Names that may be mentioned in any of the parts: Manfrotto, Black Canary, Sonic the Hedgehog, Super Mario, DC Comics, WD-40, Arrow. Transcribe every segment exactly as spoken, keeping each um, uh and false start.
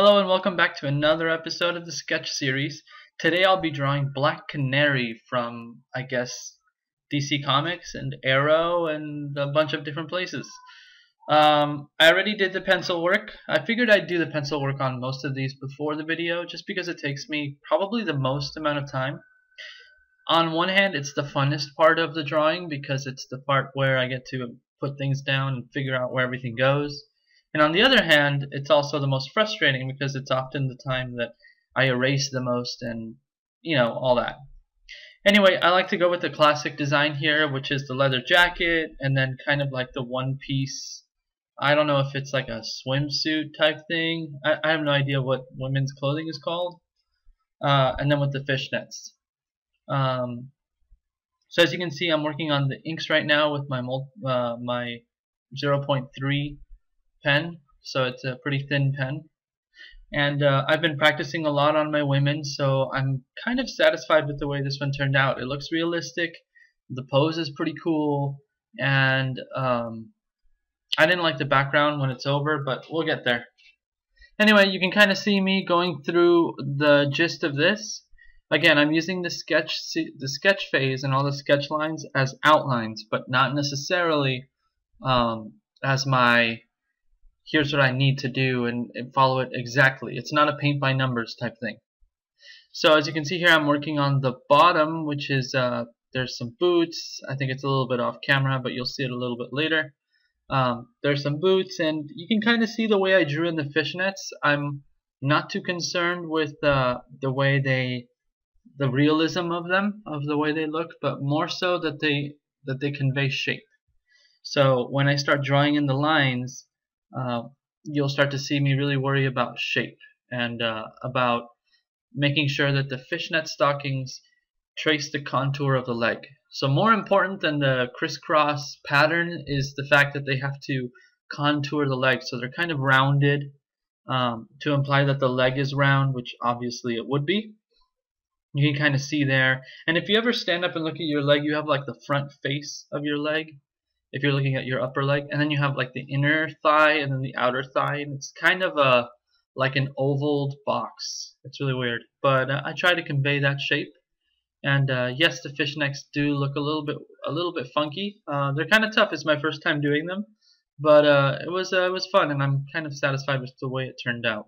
Hello and welcome back to another episode of the Sketch Series. Today I'll be drawing Black Canary from, I guess, D C Comics and Arrow and a bunch of different places. Um, I already did the pencil work. I figured I'd do the pencil work on most of these before the video just because it takes me probably the most amount of time. On one hand, it's the funnest part of the drawing because it's the part where I get to put things down and figure out where everything goes. And on the other hand, it's also the most frustrating because it's often the time that I erase the most and, you know, all that. Anyway, I like to go with the classic design here, which is the leather jacket and then kind of like the one-piece, I don't know if it's like a swimsuit type thing. I, I have no idea what women's clothing is called. Uh, and then with the fishnets. Um, so as you can see, I'm working on the inks right now with my, uh, my zero point three pen, so it's a pretty thin pen, and uh, I've been practicing a lot on my women, so I'm kind of satisfied with the way this one turned out. It looks realistic, the pose is pretty cool, and um, I didn't like the background when it's over, but we'll get there. Anyway, you can kind of see me going through the gist of this. Again, I'm using the sketch, the sketch phase and all the sketch lines as outlines, but not necessarily um, as my here's what I need to do and, and follow it exactly. It's not a paint by numbers type thing. So as you can see here, I'm working on the bottom, which is uh, there's some boots. I think it's a little bit off camera, but you'll see it a little bit later. Um, there's some boots, and you can kind of see the way I drew in the fishnets. I'm not too concerned with uh, the way they, the realism of them, of the way they look, but more so that they that they convey shape. So when I start drawing in the lines, Uh, you'll start to see me really worry about shape and uh, about making sure that the fishnet stockings trace the contour of the leg. So more important than the crisscross pattern is the fact that they have to contour the leg, so they're kind of rounded um, to imply that the leg is round, which obviously it would be. You can kind of see there, and if you ever stand up and look at your leg, you have like the front face of your leg if you're looking at your upper leg, and then you have like the inner thigh and then the outer thigh, and it's kind of a like an ovaled box. It's really weird, but uh, I try to convey that shape. And uh, yes, the fishnets do look a little bit a little bit funky. Uh, they're kind of tough. It's my first time doing them, but uh, it was uh, it was fun, and I'm kind of satisfied with the way it turned out.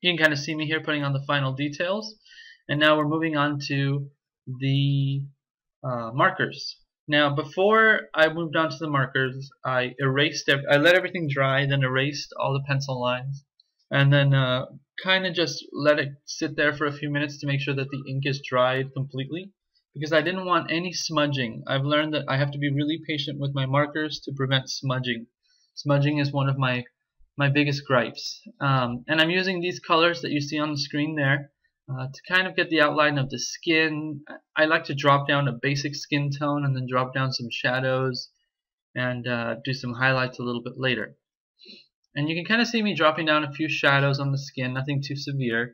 You can kind of see me here putting on the final details, and now we're moving on to the uh, markers. Now, before I moved on to the markers, I erased. I let everything dry, then erased all the pencil lines, and then uh, kind of just let it sit there for a few minutes to make sure that the ink is dried completely, because I didn't want any smudging. I've learned that I have to be really patient with my markers to prevent smudging. Smudging is one of my my biggest gripes, um, and I'm using these colors that you see on the screen there. Uh, to kind of get the outline of the skin. I like to drop down a basic skin tone and then drop down some shadows and uh, do some highlights a little bit later. And you can kind of see me dropping down a few shadows on the skin, nothing too severe,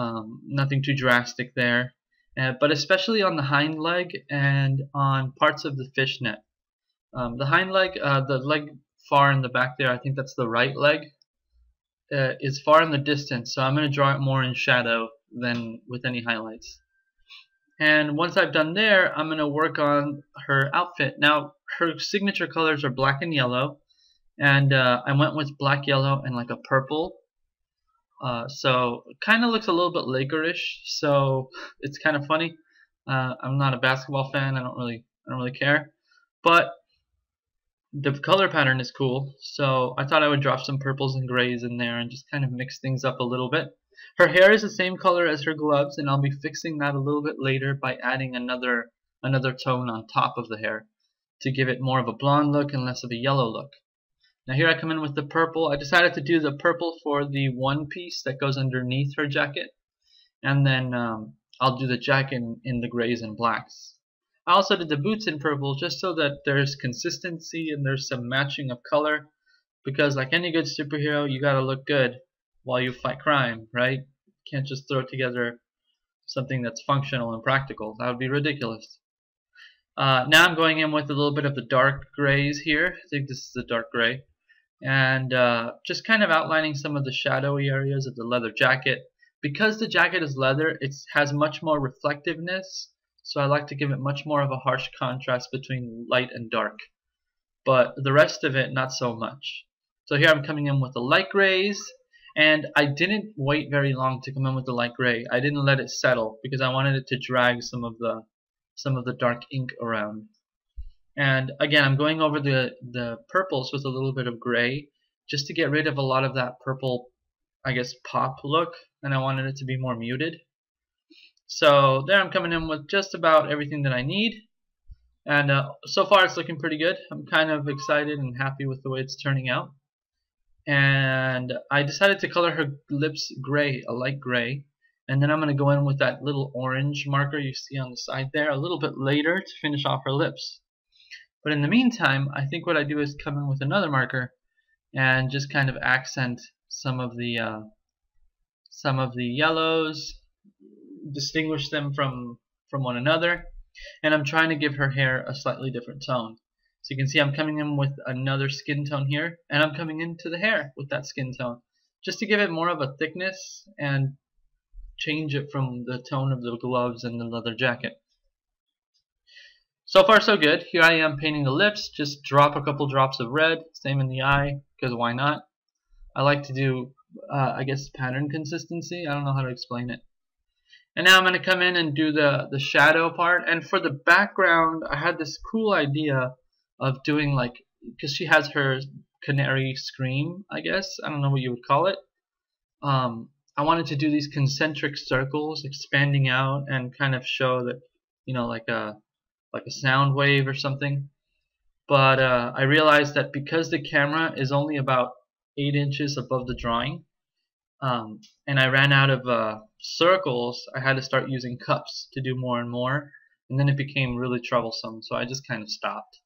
um, nothing too drastic there, uh, but especially on the hind leg and on parts of the fishnet. Um, the hind leg, uh, the leg far in the back there, I think that's the right leg, uh, is far in the distance, so I'm going to draw it more in shadow than with any highlights. And once I've done there, I'm going to work on her outfit. Now, her signature colors are black and yellow, and uh, I went with black, yellow, and like a purple, uh, so it kind of looks a little bit Lakerish, so it's kind of funny. uh, I'm not a basketball fan, I don't really I don't really care, but the color pattern is cool, so I thought I would drop some purples and grays in there and just kind of mix things up a little bit. Her hair is the same color as her gloves, and I'll be fixing that a little bit later by adding another another tone on top of the hair to give it more of a blonde look and less of a yellow look. Now here I come in with the purple. I decided to do the purple for the one piece that goes underneath her jacket, and then um, I'll do the jacket in, in the grays and blacks. I also did the boots in purple just so that there's consistency and there's some matching of color, because like any good superhero, you gotta look good while you fight crime, right? You can't just throw together something that's functional and practical. That would be ridiculous. Uh, now I'm going in with a little bit of the dark grays here. I think this is the dark gray. and uh, just kind of outlining some of the shadowy areas of the leather jacket. Because the jacket is leather, it has much more reflectiveness, so I like to give it much more of a harsh contrast between light and dark. But the rest of it, not so much. So here I'm coming in with the light grays, and I didn't wait very long to come in with the light gray. I didn't let it settle because I wanted it to drag some of the some of the dark ink around. And again, I'm going over the, the purples with a little bit of gray just to get rid of a lot of that purple, I guess, pop look, and I wanted it to be more muted. So there I'm coming in with just about everything that I need. And uh, so far it's looking pretty good. I'm kind of excited and happy with the way it's turning out. And I decided to color her lips gray, a light gray. And then I'm going to go in with that little orange marker you see on the side there a little bit later to finish off her lips. But in the meantime, I think what I do is come in with another marker and just kind of accent some of the uh, some of the yellows, distinguish them from from one another, and I'm trying to give her hair a slightly different tone. So you can see I'm coming in with another skin tone here, and I'm coming into the hair with that skin tone just to give it more of a thickness and change it from the tone of the gloves and the leather jacket. So far so good. Here I am painting the lips, just drop a couple drops of red, same in the eye, because why not? I like to do, uh, I guess, pattern consistency. I don't know how to explain it. And now I'm going to come in and do the, the shadow part. And for the background, I had this cool idea of doing, like, because she has her canary scream, I guess. I don't know what you would call it. Um, I wanted to do these concentric circles, expanding out and kind of show that, you know, like a, like a sound wave or something. But uh, I realized that because the camera is only about eight inches above the drawing, um, and I ran out of uh, circles, I had to start using cups to do more and more, and then it became really troublesome, so I just kind of stopped,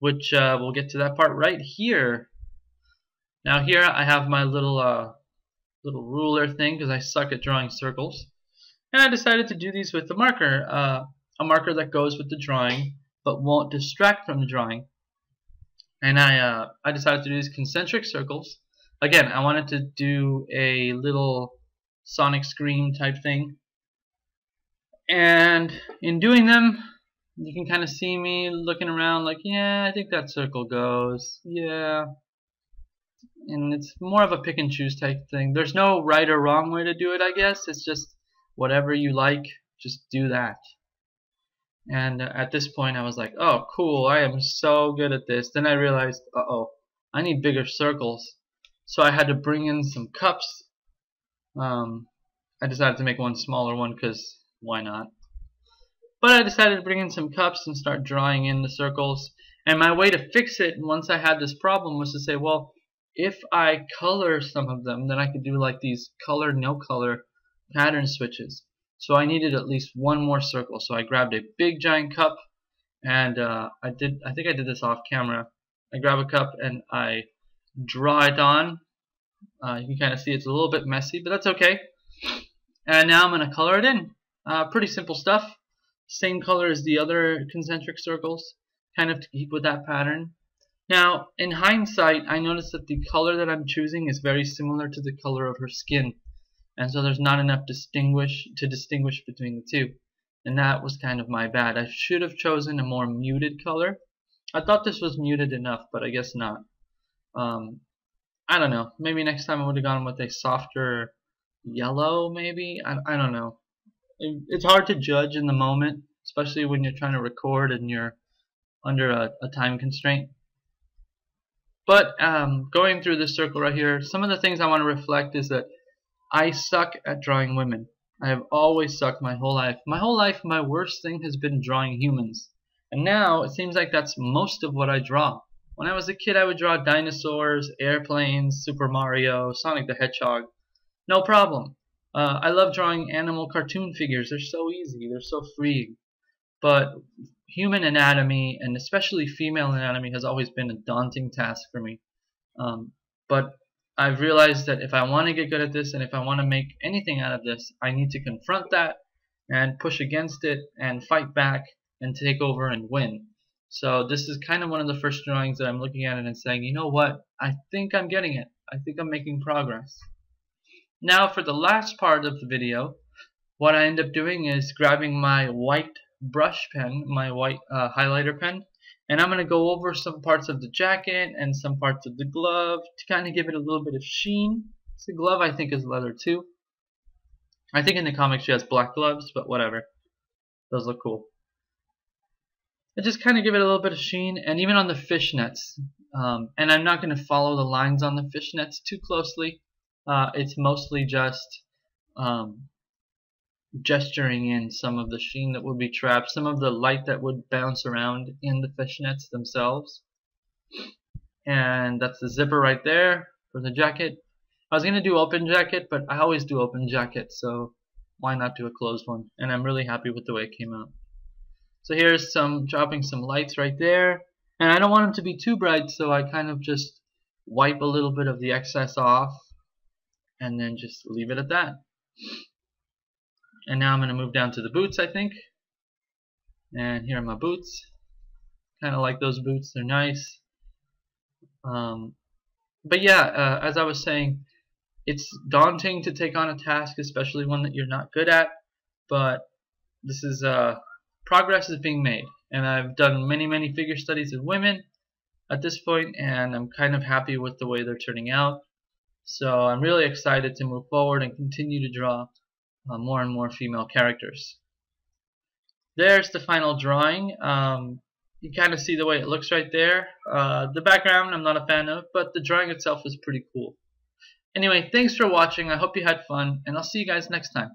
which uh, we'll get to that part right here. Now here I have my little uh, little ruler thing because I suck at drawing circles, and I decided to do these with the marker, uh, a marker that goes with the drawing but won't distract from the drawing. And I uh, I decided to do these concentric circles. Again, I wanted to do a little Sonic scream type thing. And in doing them, you can kind of see me looking around like, yeah, I think that circle goes, yeah. And it's more of a pick and choose type thing. There's no right or wrong way to do it, I guess. It's just whatever you like, just do that. And at this point I was like, oh cool, I am so good at this. Then I realized, uh oh, I need bigger circles. So I had to bring in some cups. Um, I decided to make one smaller one because why not? But I decided to bring in some cups and start drawing in the circles. And my way to fix it once I had this problem was to say, well, if I color some of them, then I could do like these color, no color pattern switches. So I needed at least one more circle. So I grabbed a big giant cup, and uh, I did. I think I did this off camera. I grab a cup and I draw it on. Uh, you can kind of see it's a little bit messy, but that's okay. And now I'm going to color it in. Uh, pretty simple stuff. Same color as the other concentric circles, kind of to keep with that pattern. Now, in hindsight, I noticed that the color that I'm choosing is very similar to the color of her skin. And so there's not enough distinguish to distinguish between the two. And that was kind of my bad. I should have chosen a more muted color. I thought this was muted enough, but I guess not. Um, I don't know. Maybe next time I would have gone with a softer yellow, maybe? I, I don't know. It, it's hard to judge in the moment, especially when you're trying to record and you're under a, a time constraint. But um, going through this circle right here, some of the things I want to reflect is that I suck at drawing women. I have always sucked my whole life. My whole life, my worst thing has been drawing humans. And now, it seems like that's most of what I draw. When I was a kid, I would draw dinosaurs, airplanes, Super Mario, Sonic the Hedgehog. No problem. Uh, I love drawing animal cartoon figures. They're so easy. They're so freeing. But human anatomy, and especially female anatomy, has always been a daunting task for me. Um, but... I've realized that if I want to get good at this and if I want to make anything out of this, I need to confront that and push against it and fight back and take over and win. So this is kind of one of the first drawings that I'm looking at it and saying, you know what, I think I'm getting it. I think I'm making progress. Now for the last part of the video, what I end up doing is grabbing my white brush pen, my white uh, highlighter pen, and I'm going to go over some parts of the jacket and some parts of the glove to kind of give it a little bit of sheen. The glove I think is leather too. I think in the comics she has black gloves, but whatever. Those look cool. I just kind of give it a little bit of sheen, and even on the fishnets. Um, and I'm not going to follow the lines on the fishnets too closely. Uh, it's mostly just um, gesturing in some of the sheen that would be trapped, some of the light that would bounce around in the fishnets themselves. And that's the zipper right there for the jacket. I was going to do open jacket, but I always do open jacket, so why not do a closed one? And I'm really happy with the way it came out. So here's some dropping some lights right there. And I don't want them to be too bright, so I kind of just wipe a little bit of the excess off and then just leave it at that. And now I'm going to move down to the boots, I think. And here are my boots. Kind of like those boots. They're nice. Um, but yeah, uh, as I was saying, it's daunting to take on a task, especially one that you're not good at, but this is uh, progress is being made, and I've done many many figure studies with women at this point, and I'm kind of happy with the way they're turning out, so I'm really excited to move forward and continue to draw uh, more and more female characters. There's the final drawing. Um, you kind of see the way it looks right there. Uh, the background I'm not a fan of, but the drawing itself is pretty cool. Anyway, thanks for watching. I hope you had fun, and I'll see you guys next time.